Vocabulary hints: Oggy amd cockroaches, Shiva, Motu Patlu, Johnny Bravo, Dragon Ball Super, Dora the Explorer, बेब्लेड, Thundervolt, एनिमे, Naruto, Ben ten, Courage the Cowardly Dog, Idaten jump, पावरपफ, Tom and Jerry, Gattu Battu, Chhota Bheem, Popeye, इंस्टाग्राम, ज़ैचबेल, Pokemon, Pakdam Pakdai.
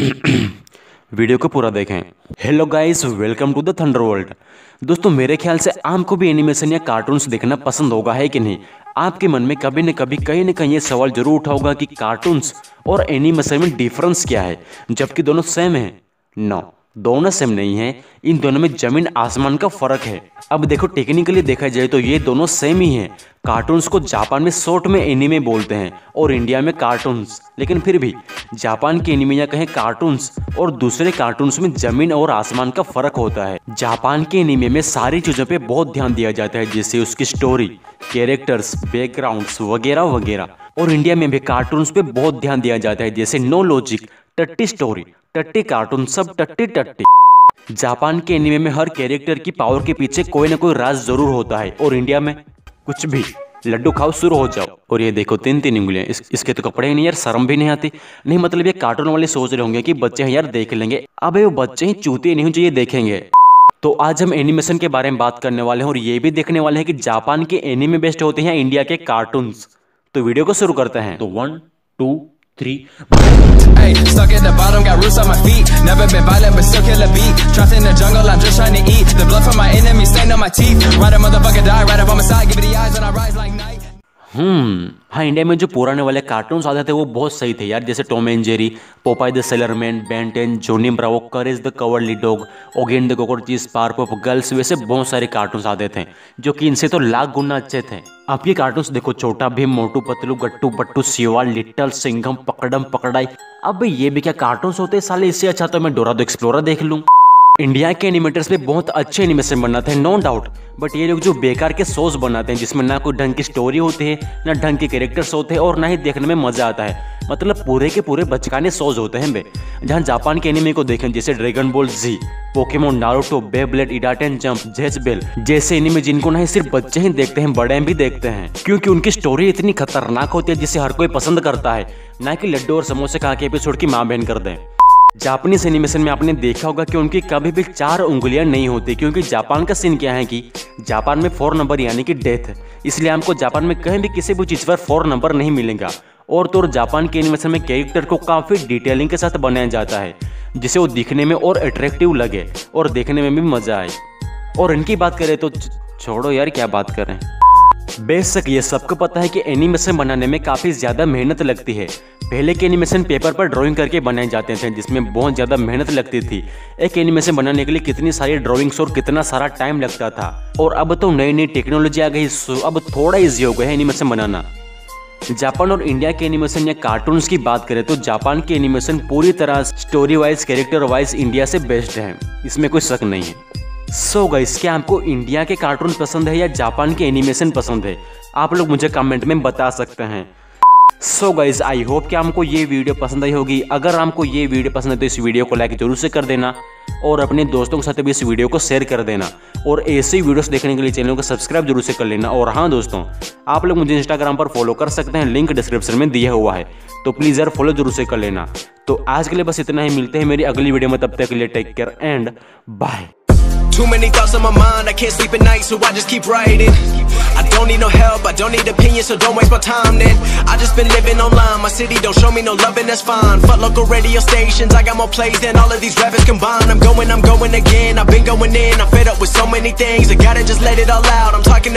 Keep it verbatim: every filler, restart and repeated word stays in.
Video को पूरा देखें। Hello guys, welcome to the Thunderbolt. दोस्तों, मेरे ख्याल से आपको भी एनिमेशन या कार्टून्स देखना पसंद होगा, है कि नहीं? आपके मन में कभी न कभी कहीं न कहीं ये सवाल जरूर उठा होगा कि कार्टून्स और एनिमेशन में डिफरेंस क्या है, जबकि दोनों सेम है। नो, दोनों सेम नहीं है। इन दोनों में जमीन आसमान का फर्क है। अब देखो, टेक्निकली देखा जाए तो ये दोनों सेम ही है। कार्टून्स को जापान में शॉर्ट में एनिमे बोलते हैं और इंडिया में कार्टून्स, लेकिन फिर भी जापान के एनिमे या कहें कार्टून्स और दूसरे कार्टून्स में जमीन और आसमान का फर्क होता है। जापान के एनिमे में सारी चीजों पे बहुत ध्यान दिया जाता है, जैसे उसकी स्टोरी, कैरेक्टर्स, बैकग्राउंड्स वगैरह वगैरह। और इंडिया में भी कार्टून्स पे बहुत ध्यान दिया जाता है, जैसे नो लॉजिक, टट्टी स्टोरी, टट्टी कार्टून, सब टट्टी टट्टी। जापान के एनिमे में हर कैरेक्टर की पावर के पीछे कोई ना कोई राज जरूर होता है, और इंडिया में कुछ भी लड्डू खाओ शुरू हो जाओ। और ये देखो, तीन तीन उंगलियां। इस, इसके तो कपड़े ही नहीं यार, शर्म भी नहीं आती। नहीं मतलब ये कार्टून वाले सोच रहे होंगे कि बच्चे हैं यार देख लेंगे। अबे वो बच्चे ही चूते नहीं जो ये देखेंगे। तो आज हम एनिमेशन के बारे में बात करने वाले हैं और ये भी देखने वाले हैं कि जापान के एनिमे बेस्ट होते हैं इंडिया के कार्टून्स। तो वीडियो को शुरू करते हैं। तो one two Three. Hey, stuck at the bottom, got roots on my feet. Never been violent, but still kill a beat. Trapped in the jungle, I'm just trying to eat. The blood from my enemies stained on my teeth. Ride a motherfucker, die right up on my side. Give me the eyes and I rise like night. हम्म हाँ, India में जो पुराने वाले cartoons आते थे वो बहुत सही थे यार, जैसे Tom and Jerry, Popeye the sailorman, Ben ten, Johnny Bravo, Courage the cowardly dog, Oggy and the cockroaches, पावरपफ girls. वैसे बहुत सारे कार्टून्स आते थे जो कि इनसे तो लाख गुना अच्छे थे। आप ये कार्टून्स देखो, छोटा भीम, मोटू पतलू, गट्टू बट्टू, शिवा, लिटिल सिंघम, पकड़म पकड़ाई। अब ये भी क्या कार्टून्स होते साले, इससे अच्छा तो मैं डोरा द एक्सप्लोरर देख लूँ। इंडिया के एनिमेटर्स पे बहुत अच्छे एनिमेशन बनाते हैं, नो डाउट, बट ये लोग जो बेकार के शोज बनाते हैं जिसमें ना कोई ढंग की स्टोरी होती है, ना ढंग के कैरेक्टर्स होते हैं और ना ही देखने में मजा आता है। मतलब पूरे के पूरे बचकाने शोज होते हैं वे। जहाँ जापान के एनिमे को देखें, जैसे dragon ball Z, Pokemon, Naruto, बेब्लेड, Idaten jump, ज़ैचबेल जैसे एनिमे जिनको ना सिर्फ बच्चे ही देखते हैं, बड़े भी देखते हैं, क्योंकि उनकी स्टोरी इतनी खतरनाक होती है जिसे हर कोई पसंद करता है, ना कि लड्डू और समोसे खा के एपिसोड की माँ बहन कर दें। जापानीज एनिमेशन में आपने देखा होगा कि उनकी कभी भी चार उंगलियां नहीं होती, क्योंकि जापान का सीन क्या है कि जापान में फोर नंबर यानी कि डेथ, इसलिए आपको जापान में कहीं भी किसी भी चीज़ पर फोर नंबर नहीं मिलेगा। और तो और जापान के एनिमेशन में कैरेक्टर को काफ़ी डिटेलिंग के साथ बनाया जाता है, जिसे वो दिखने में और अट्रैक्टिव लगे और देखने में भी मज़ा आए। और इनकी बात करें तो छोड़ो यार, क्या बात करें। बेशक ये सबको पता है कि एनिमेशन बनाने में काफ़ी ज़्यादा मेहनत लगती है। पहले के एनिमेशन पेपर पर ड्राइंग करके बनाए जाते थे, जिसमें बहुत ज़्यादा मेहनत लगती थी। एक एनिमेशन बनाने के लिए कितनी सारी ड्राइंग्स और कितना सारा टाइम लगता था। और अब तो नई नई टेक्नोलॉजी आ गई, अब थोड़ा ईजी हो गया है एनिमेशन बनाना। जापान और इंडिया के एनिमेशन या कार्टून्स की बात करें तो जापान के एनिमेशन पूरी तरह story wise, character wise India से बेस्ट है, इसमें कोई शक नहीं है। सो गाइस, क्या आपको इंडिया के कार्टून पसंद है या जापान के एनिमेशन पसंद है? आप लोग मुझे कमेंट में बता सकते हैं। सो गाइस, आई होप कि आपको ये वीडियो पसंद आई होगी। अगर आपको ये वीडियो पसंद है तो इस वीडियो को लाइक जरूर से कर देना और अपने दोस्तों के साथ भी इस वीडियो को शेयर कर देना। और ऐसे ही वीडियोस देखने के लिए चैनल को सब्सक्राइब जरूर से कर लेना। और हाँ दोस्तों, आप लोग मुझे इंस्टाग्राम पर फॉलो कर सकते हैं, लिंक डिस्क्रिप्शन में दिया हुआ है, तो प्लीज़ यार फॉलो जरूर से कर लेना। तो आज के लिए बस इतना ही, मिलते हैं मेरी अगली वीडियो में, तब तक के लिए take care and bye. Too many thoughts on my mind, I can't sleep at night, so I just keep writing. I don't need no help, I don't need opinions, so don't waste my time then. I just been living online, my city don't show me no love and that's fine. Fuck local radio stations, I got more plays than all of these rappers combined. I'm going, I'm going again, I've been going in, I'm fed up with so many things, I gotta just let it all out, I'm talking to